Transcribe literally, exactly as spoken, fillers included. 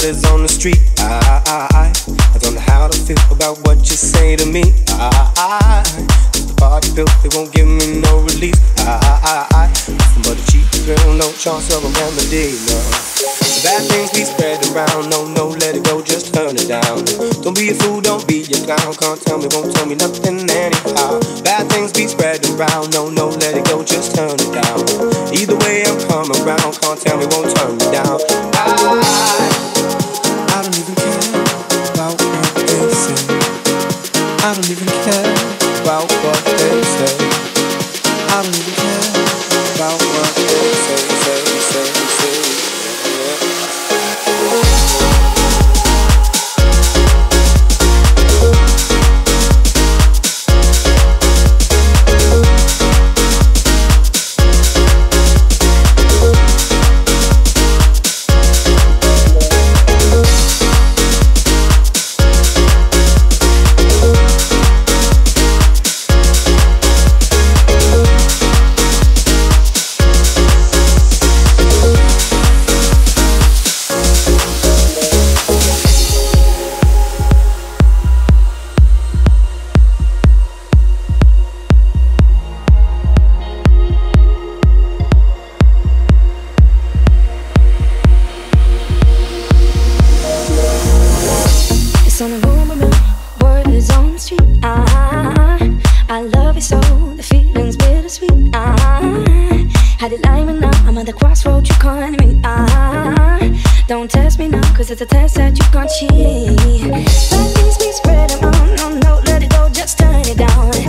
Is on the street. I, I, I, I don't know how to feel about what you say to me. I, I, I. The party built, they won't give me no relief. I, I, I, I. But a cheap girl, no chance of a remedy. No. The bad things be spread around. No, no, let it go, just turn it down. Don't be a fool, don't be a clown. Can't tell me, won't tell me nothing anyhow. Bad things be spread around. No, no, let it go, just turn it down. Either way, I'll come around. Can't tell me, won't turn me down. I. I don't even care about what they say. I don't even care about what they say. I don't even care about what they say, say, say, say, it's a test that you can't cheat. Bad things be spread around. No, no, let it go, just turn it down.